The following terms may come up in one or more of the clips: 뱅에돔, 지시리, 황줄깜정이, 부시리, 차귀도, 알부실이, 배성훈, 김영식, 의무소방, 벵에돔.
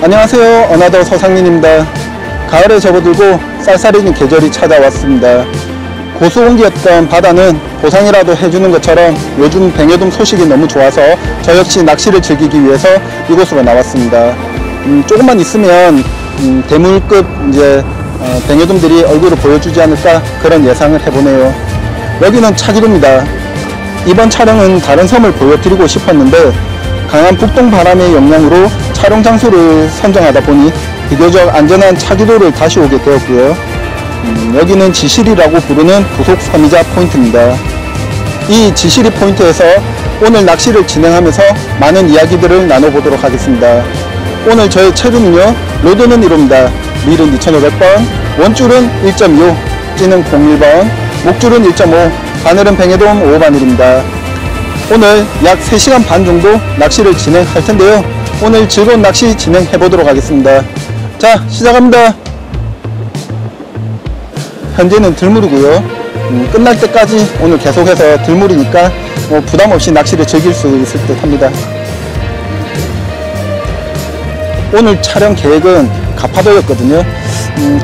안녕하세요. 어나더 서상민입니다. 가을에 접어들고 쌀쌀해진 계절이 찾아왔습니다. 고수온기였던 바다는 보상이라도 해주는 것처럼 요즘 벵에돔 소식이 너무 좋아서 저 역시 낚시를 즐기기 위해서 이곳으로 나왔습니다. 조금만 있으면 대물급 이제 벵에돔들이 얼굴을 보여주지 않을까 그런 예상을 해보네요. 여기는 차귀도입니다. 이번 촬영은 다른 섬을 보여드리고 싶었는데 강한 북동바람의 영향으로 촬영 장소를 선정하다 보니 비교적 안전한 차귀도를 다시 오게 되었고요. 여기는 지시리라고 부르는 부속 섬이자 포인트입니다. 이 지시리 포인트에서 오늘 낚시를 진행하면서 많은 이야기들을 나눠보도록 하겠습니다. 오늘 저의 체류는요, 로드는 1호입니다. 밀은 2500번, 원줄은 1.25, 찌는 01번, 목줄은 1.5, 바늘은 벵에돔 5호바늘입니다. 오늘 약 3시간 반 정도 낚시를 진행할 텐데요. 오늘 즐거운 낚시 진행해보도록 하겠습니다. 자, 시작합니다. 현재는 들물이고요. 끝날 때까지 오늘 계속해서 들물이니까 뭐 부담없이 낚시를 즐길 수 있을 듯 합니다. 오늘 촬영 계획은 가파도였거든요.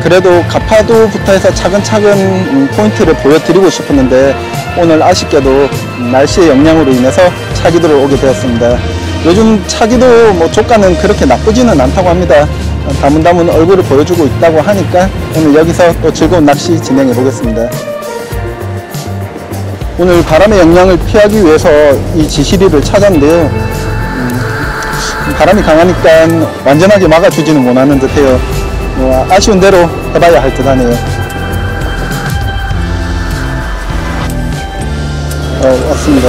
그래도 가파도부터 해서 차근차근 포인트를 보여드리고 싶었는데 오늘 아쉽게도 날씨의 영향으로 인해서 차귀도를 오게 되었습니다. 요즘 차귀도 뭐 조가는 그렇게 나쁘지는 않다고 합니다. 다문다문 얼굴을 보여주고 있다고 하니까 오늘 여기서 또 즐거운 낚시 진행해 보겠습니다. 오늘 바람의 영향을 피하기 위해서 이 지시리를 찾았는데요. 바람이 강하니까 완전하게 막아주지는 못하는 듯해요. 아쉬운 대로 해봐야 할 듯 하네요. 왔습니다.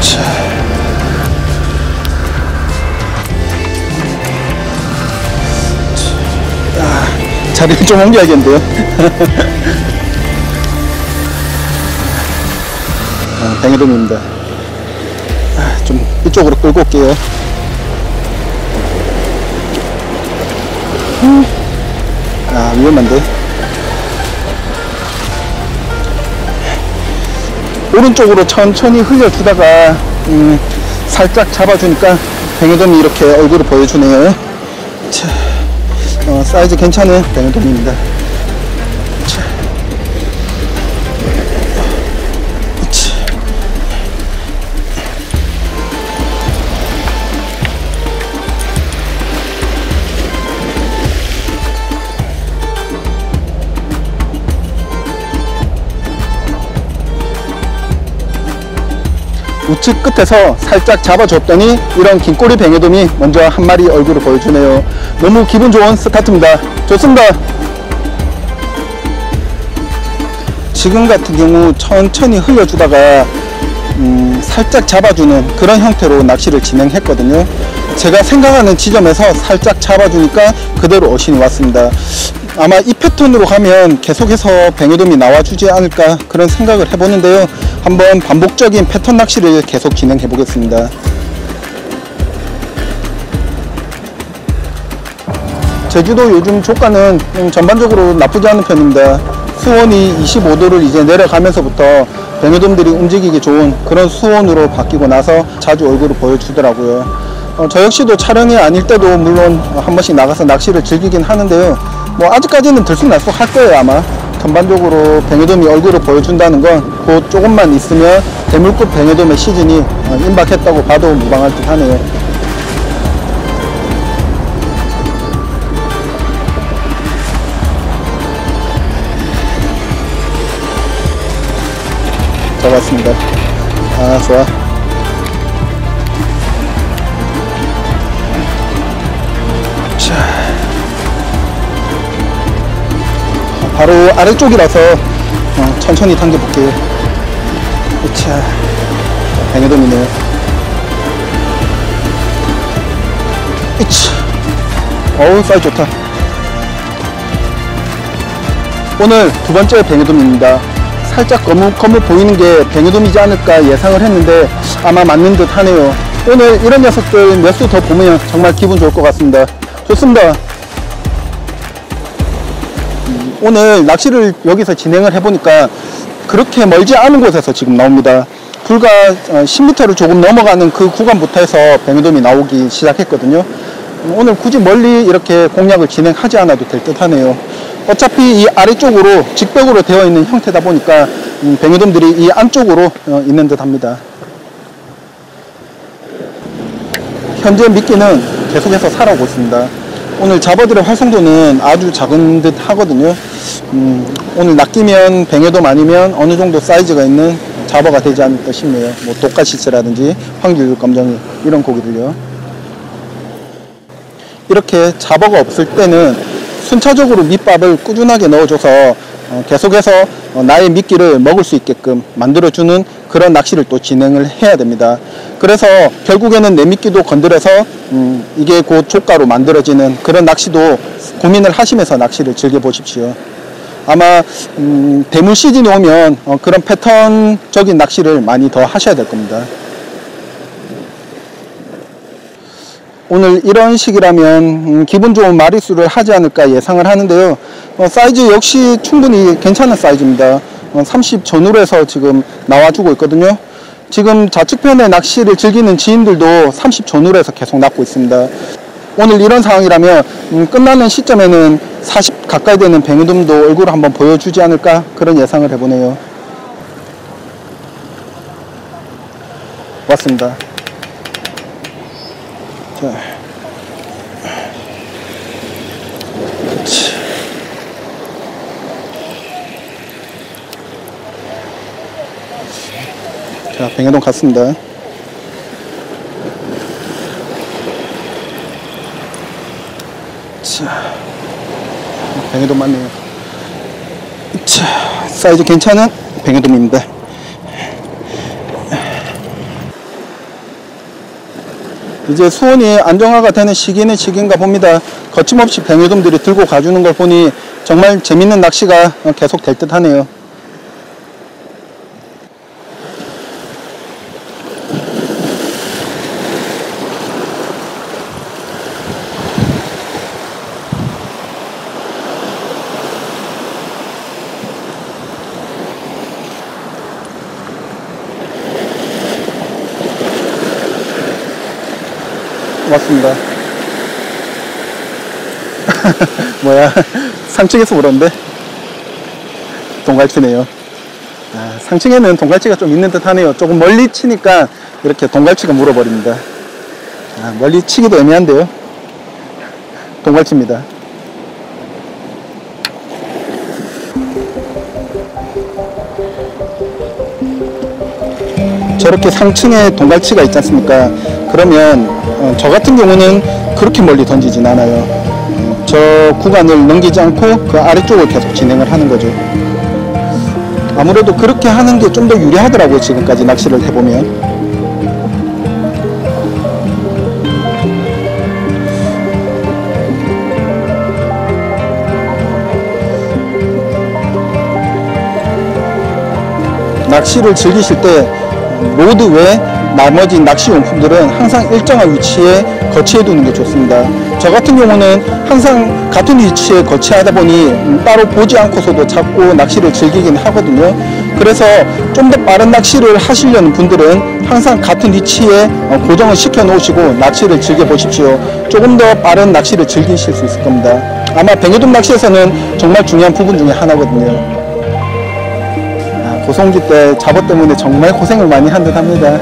자. 자리를 좀 옮겨야겠는데요. 벵에돔입니다. 좀 이쪽으로 끌고 올게요. 위험한데. 오른쪽으로 천천히 흘려주다가 살짝 잡아주니까 벵에돔이 이렇게 얼굴을 보여주네요. 자. 사이즈 괜찮은 벵에돔입니다. 우측 끝에서 살짝 잡아줬더니 이런 긴꼬리 벵에돔이 먼저 한 마리 얼굴을 보여주네요. 너무 기분 좋은 스타트입니다. 좋습니다. 지금 같은 경우 천천히 흘려주다가 살짝 잡아주는 그런 형태로 낚시를 진행했거든요. 제가 생각하는 지점에서 살짝 잡아주니까 그대로 어신이 왔습니다. 아마 이 패턴으로 가면 계속해서 벵에돔이 나와주지 않을까 그런 생각을 해보는데요. 한번 반복적인 패턴 낚시를 계속 진행해 보겠습니다. 제주도 요즘 조가는 전반적으로 나쁘지 않은 편입니다. 수온이 25도를 이제 내려가면서부터 벵에돔들이 움직이기 좋은 그런 수온으로 바뀌고 나서 자주 얼굴을 보여주더라고요. 저 역시도 촬영이 아닐 때도 물론 한 번씩 나가서 낚시를 즐기긴 하는데요. 뭐 아직까지는 들쑥날쑥 할 거예요. 아마 전반적으로 벵에돔이 얼굴을 보여준다는 건 곧 조금만 있으면 대물급 벵에돔의 시즌이 임박했다고 봐도 무방할 듯 하네요. 잡았습니다. 아, 좋아. 자. 바로 아래쪽이라서 천천히 당겨볼게요. 자, 벵에돔이네요. 어우, 사이즈 좋다. 오늘 두 번째 벵에돔입니다. 살짝 거뭇거뭇 보이는 게 벵에돔이지 않을까 예상을 했는데 아마 맞는 듯 하네요. 오늘 이런 녀석들 몇 수 더 보면 정말 기분 좋을 것 같습니다. 좋습니다. 오늘 낚시를 여기서 진행을 해보니까 그렇게 멀지 않은 곳에서 지금 나옵니다. 불과 10m를 조금 넘어가는 그 구간부터해서 벵에돔이 나오기 시작했거든요. 오늘 굳이 멀리 이렇게 공략을 진행하지 않아도 될 듯 하네요. 어차피 이 아래쪽으로 직벽으로 되어 있는 형태다 보니까 벵에돔들이 이 안쪽으로 있는 듯 합니다. 현재 미끼는 계속해서 살아오고 있습니다. 오늘 잡어들의 활성도는 아주 작은 듯 하거든요. 오늘 낚이면 벵에돔 아니면 어느 정도 사이즈가 있는 잡어가 되지 않을까 싶네요. 뭐 독가시스라든지 황줄깜정이 이런 고기들요. 이렇게 잡어가 없을 때는 순차적으로 밑밥을 꾸준하게 넣어줘서 계속해서 나의 미끼를 먹을 수 있게끔 만들어주는 그런 낚시를 또 진행을 해야 됩니다. 그래서 결국에는 내 미끼도 건드려서 이게 곧 조가로 만들어지는 그런 낚시도 고민을 하시면서 낚시를 즐겨보십시오. 아마 대물 시즌이 오면 그런 패턴적인 낚시를 많이 더 하셔야 될 겁니다. 오늘 이런 식이라면 기분 좋은 마리수를 하지 않을까 예상을 하는데요. 사이즈 역시 충분히 괜찮은 사이즈입니다. 30 전후에서 지금 나와주고 있거든요. 지금 좌측편에 낚시를 즐기는 지인들도 30 전후에서 계속 낚고 있습니다. 오늘 이런 상황이라면 끝나는 시점에는 40 가까이 되는 벵에돔도 얼굴을 한번 보여주지 않을까 그런 예상을 해보네요. 왔습니다. 자, 그렇지. 자, 벵에돔 갔습니다. 자, 벵에돔 맞네요. 자, 사이즈 괜찮은 벵에돔입니다. 이제 수온이 안정화가 되는 시기는 시기인가 봅니다. 거침없이 벵에돔들이 들고 가주는 걸 보니 정말 재밌는 낚시가 계속 될 듯 하네요. 왔습니다. 뭐야, 상층에서 물었는데 동갈치네요. 아, 상층에는 동갈치가 좀 있는 듯 하네요. 조금 멀리 치니까 이렇게 동갈치가 물어버립니다. 아, 멀리 치기도 애매한데요. 동갈치입니다. 저렇게 상층에 동갈치가 있지 않습니까? 그러면 저 같은 경우는 그렇게 멀리 던지진 않아요. 저 구간을 넘기지 않고 그 아래쪽을 계속 진행을 하는 거죠. 아무래도 그렇게 하는 게 좀 더 유리하더라고요. 지금까지 낚시를 해보면. 낚시를 즐기실 때 로드 외에 나머지 낚시용품들은 항상 일정한 위치에 거치해두는 게 좋습니다. 저 같은 경우는 항상 같은 위치에 거치하다 보니 따로 보지 않고서도 자꾸 낚시를 즐기긴 하거든요. 그래서 좀 더 빠른 낚시를 하시려는 분들은 항상 같은 위치에 고정을 시켜 놓으시고 낚시를 즐겨보십시오. 조금 더 빠른 낚시를 즐기실 수 있을 겁니다. 아마 벵에돔 낚시에서는 정말 중요한 부분 중에 하나거든요. 고성기 때 잡어 때문에 정말 고생을 많이 한 듯 합니다.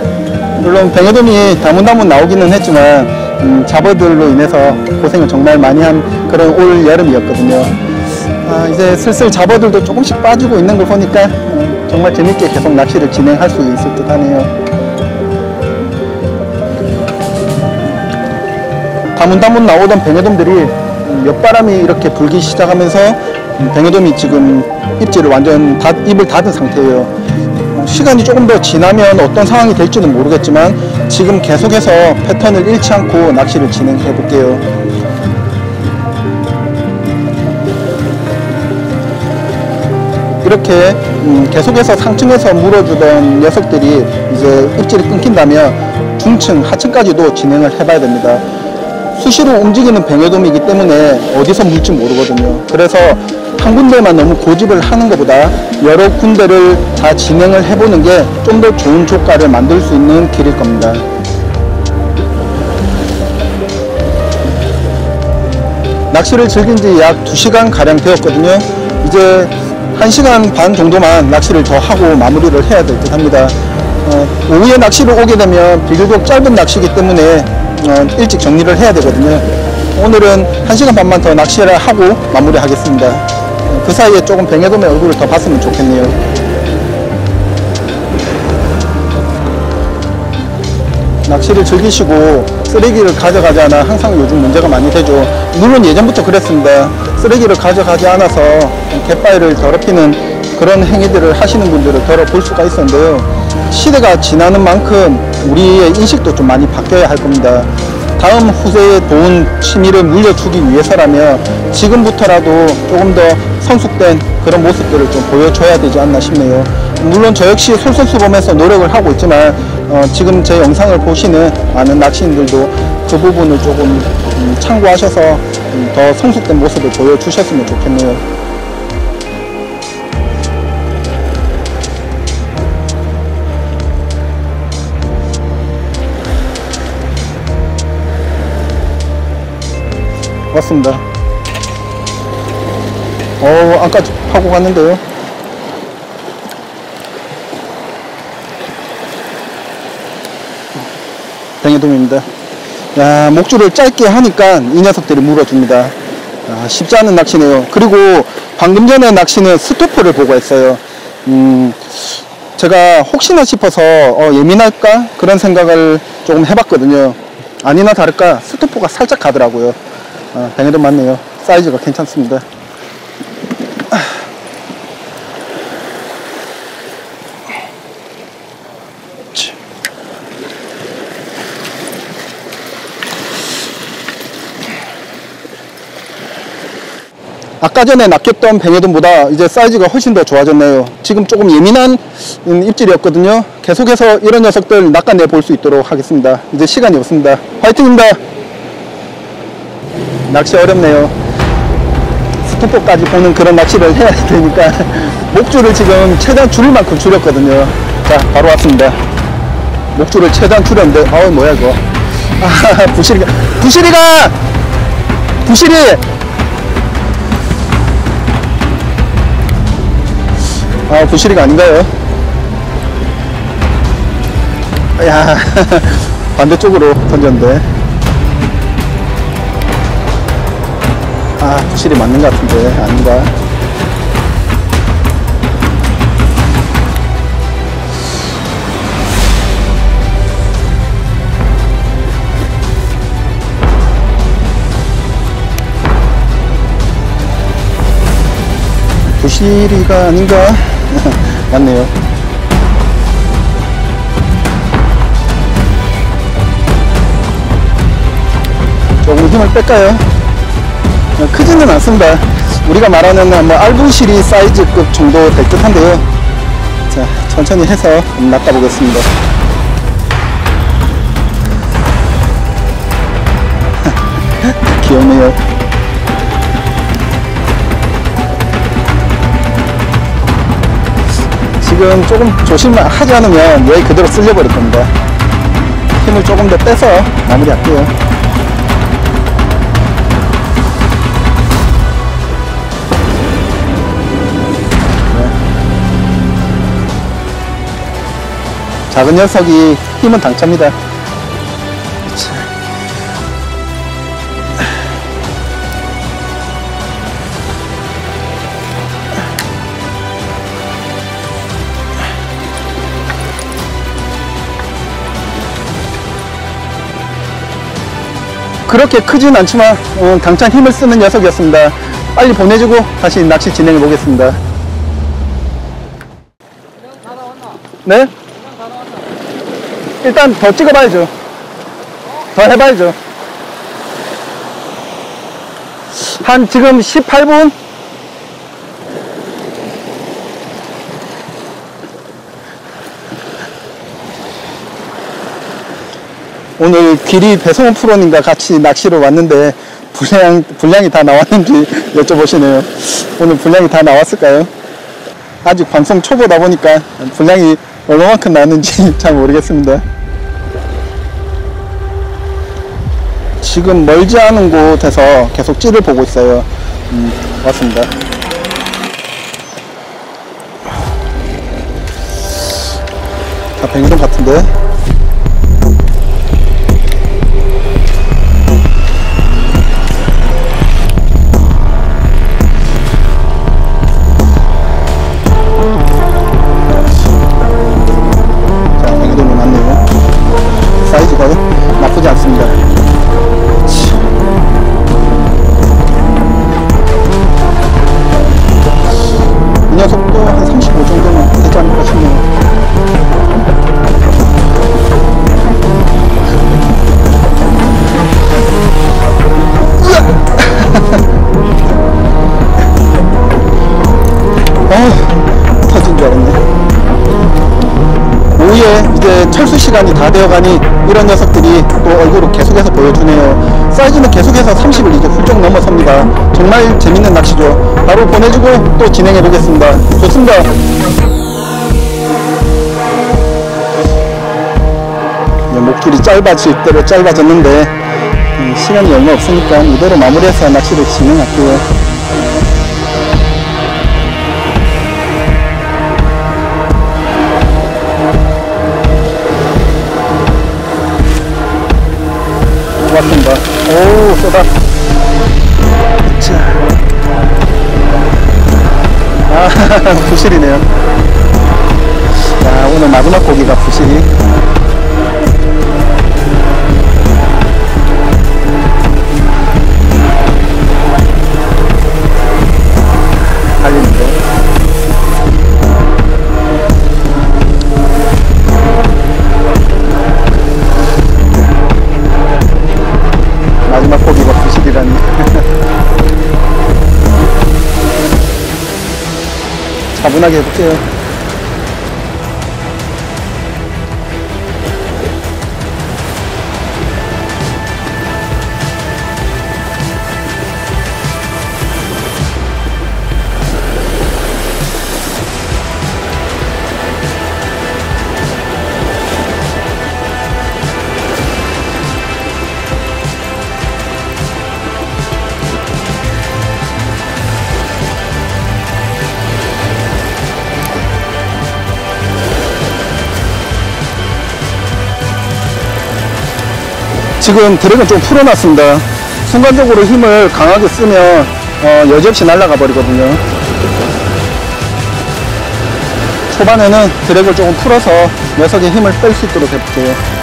물론 벵에돔이 다문다문 나오기는 했지만 잡어들로 인해서 고생을 정말 많이 한 그런 올 여름이었거든요. 아, 이제 슬슬 잡어들도 조금씩 빠지고 있는 걸 보니까 정말 재밌게 계속 낚시를 진행할 수 있을 듯 하네요. 다문다문 나오던 벵에돔들이 옆바람이 이렇게 불기 시작하면서 벵에돔이 지금 입질을 완전 입을 닫은 상태예요. 시간이 조금 더 지나면 어떤 상황이 될지는 모르겠지만 지금 계속해서 패턴을 잃지 않고 낚시를 진행해 볼게요. 이렇게 계속해서 상층에서 물어주던 녀석들이 이제 입질이 끊긴다면 중층, 하층까지도 진행을 해봐야 됩니다. 수시로 움직이는 뱅에돔이기 때문에 어디서 물지 모르거든요. 그래서 한 군데만 너무 고집을 하는 것보다 여러 군데를 다 진행을 해보는 게 좀 더 좋은 조과를 만들 수 있는 길일 겁니다. 낚시를 즐긴 지 약 2시간 가량 되었거든요. 이제 1시간 반 정도만 낚시를 더 하고 마무리를 해야 될 듯 합니다. 오후에 낚시를 오게 되면 비교적 짧은 낚시이기 때문에 일찍 정리를 해야 되거든요. 오늘은 1시간 반만 더 낚시를 하고 마무리하겠습니다. 그 사이에 조금 뱅에돔의 얼굴을 더 봤으면 좋겠네요. 낚시를 즐기시고 쓰레기를 가져가지 않아 항상 요즘 문제가 많이 되죠. 물론 예전부터 그랬습니다. 쓰레기를 가져가지 않아서 갯바위를 더럽히는 그런 행위들을 하시는 분들을 더러 볼 수가 있었는데요. 시대가 지나는 만큼 우리의 인식도 좀 많이 바뀌어야 할 겁니다. 다음 후세에 좋은 취미를 물려주기 위해서라면 지금부터라도 조금 더 성숙된 그런 모습들을 좀 보여줘야 되지 않나 싶네요. 물론 저 역시 솔선수범해서 노력을 하고 있지만 지금 제 영상을 보시는 많은 낚시인들도 그 부분을 조금 참고하셔서 더 성숙된 모습을 보여주셨으면 좋겠네요. 왔습니다. 아까 파고 갔는데요. 뱅에돔입니다. 야, 목줄을 짧게 하니까 이 녀석들이 물어줍니다. 아, 쉽지 않은 낚시네요. 그리고 방금 전에 낚시는 스토퍼를 보고 했어요. 제가 혹시나 싶어서 예민할까? 그런 생각을 조금 해봤거든요. 아니나 다를까 스토퍼가 살짝 가더라고요. 뱅에돔 맞네요. 사이즈가 괜찮습니다. 아까 전에 낚였던 뱅에돔보다 이제 사이즈가 훨씬 더 좋아졌네요. 지금 조금 예민한 입질이었거든요. 계속해서 이런 녀석들 낚아내 볼 수 있도록 하겠습니다. 이제 시간이 없습니다. 화이팅입니다. 낚시 어렵네요. 스토퍼까지 보는 그런 낚시를 해야 되니까 목줄을 지금 최대한 줄일 만큼 줄였거든요. 자, 바로 왔습니다. 목줄을 최대한 줄였는데 아우 뭐야 이거. 아, 부시리! 아, 부시리가 아닌가요? 야, 반대쪽으로 던졌는데. 아, 부시리 맞는 것 같은데, 아닌가? 부시리가 아닌가? 맞네요. 조금 힘을 뺄까요? 크지는 않습니다. 우리가 말하는 뭐 알부실이 사이즈급 정도 될 듯 한데요. 자, 천천히 해서 낚아보겠습니다. 귀엽네요. 지금 조금 조심하지 않으면 얘 그대로 쓸려버릴 겁니다. 힘을 조금 더 빼서 마무리할게요. 작은 녀석이 힘은 당차입니다. 그렇게 크진 않지만 당찬 힘을 쓰는 녀석이었습니다. 빨리 보내주고 다시 낚시 진행해 보겠습니다. 네? 일단 더 찍어봐야죠. 더 해봐야죠. 한 지금 18분? 오늘 귀리 배성훈 프로님과 같이 낚시로 왔는데 분량이 다 나왔는지 여쭤보시네요. 오늘 분량이 다 나왔을까요? 아직 방송 초보다 보니까 분량이 얼마만큼 나왔는지 잘 모르겠습니다. 지금 멀지 않은 곳에서 계속 찌를 보고 있어요. 왔습니다. 다 뱅돔 같은데? 자, 뱅돔이 많네요. 사이즈가 나쁘지 않습니다. 이 녀석도 한 35 정도면 되지 않을까 싶네요. 이제 철수 시간이 다 되어가니 이런 녀석들이 또 얼굴을 계속해서 보여주네요. 사이즈는 계속해서 30을 이제 훌쩍 넘어섭니다. 정말 재밌는 낚시죠. 바로 보내주고 또 진행해 보겠습니다. 좋습니다. 목줄이 짧아질 대로 짧아졌는데 시간이 얼마 없으니까 이대로 마무리해서 낚시를 진행할게요. 맞습니다. 오우, 쏘다. 자. 아, 부시리네요. 자, 오늘 마지막 고기가 부시리. 달리는데. 고기가 부실이라니. 차분하게 해볼게요. 지금 드랙은 좀 풀어놨습니다. 순간적으로 힘을 강하게 쓰면 여지없이 날아가 버리거든요. 초반에는 드랙을 조금 풀어서 녀석의 힘을 뺄 수 있도록 해볼게요.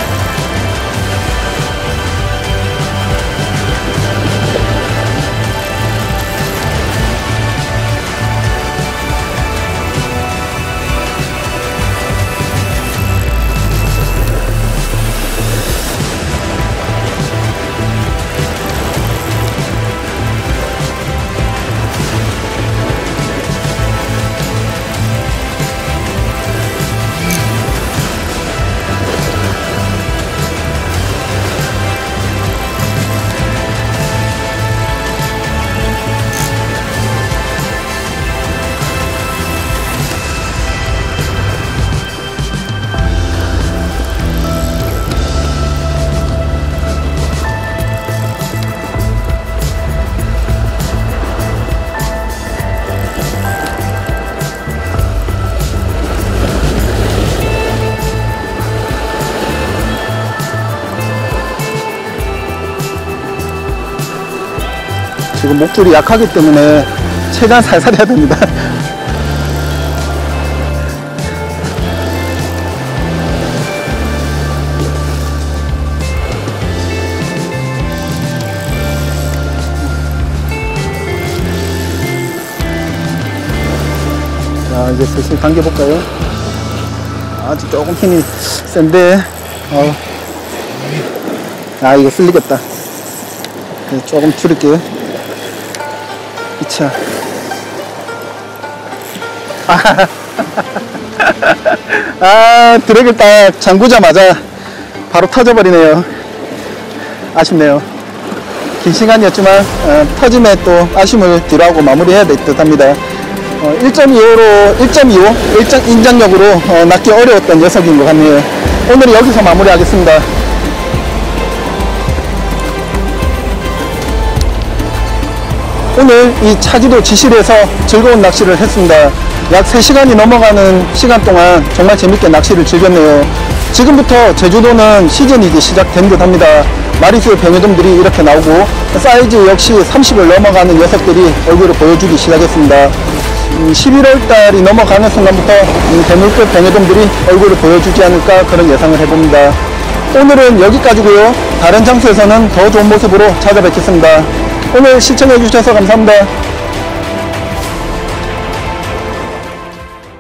지금 목줄이 약하기 때문에 최대한 살살 해야 됩니다. 자, 이제 슬슬 당겨볼까요? 아직 조금 힘이 센데, 아, 이거 쓸리겠다. 조금 줄일게요. 이차. 아, 드랙을 딱 잠그자마자 바로 터져버리네요. 아쉽네요. 긴 시간이었지만 터짐에 또 아쉬움을 뒤로하고 마무리해야 될 듯 합니다. 1.25 인장력으로 낚기 어려웠던 녀석인 것 같네요. 오늘은 여기서 마무리하겠습니다. 오늘 이 차귀도 지시리에서 즐거운 낚시를 했습니다. 약 3시간이 넘어가는 시간 동안 정말 재밌게 낚시를 즐겼네요. 지금부터 제주도는 시즌이 시작된 듯 합니다. 마리수 벵에돔들이 이렇게 나오고 사이즈 역시 30을 넘어가는 녀석들이 얼굴을 보여주기 시작했습니다. 11월달이 넘어가는 순간부터 대물급 벵에돔들이 얼굴을 보여주지 않을까 그런 예상을 해봅니다. 오늘은 여기까지고요. 다른 장소에서는 더 좋은 모습으로 찾아뵙겠습니다. 오늘 시청해주셔서 감사합니다.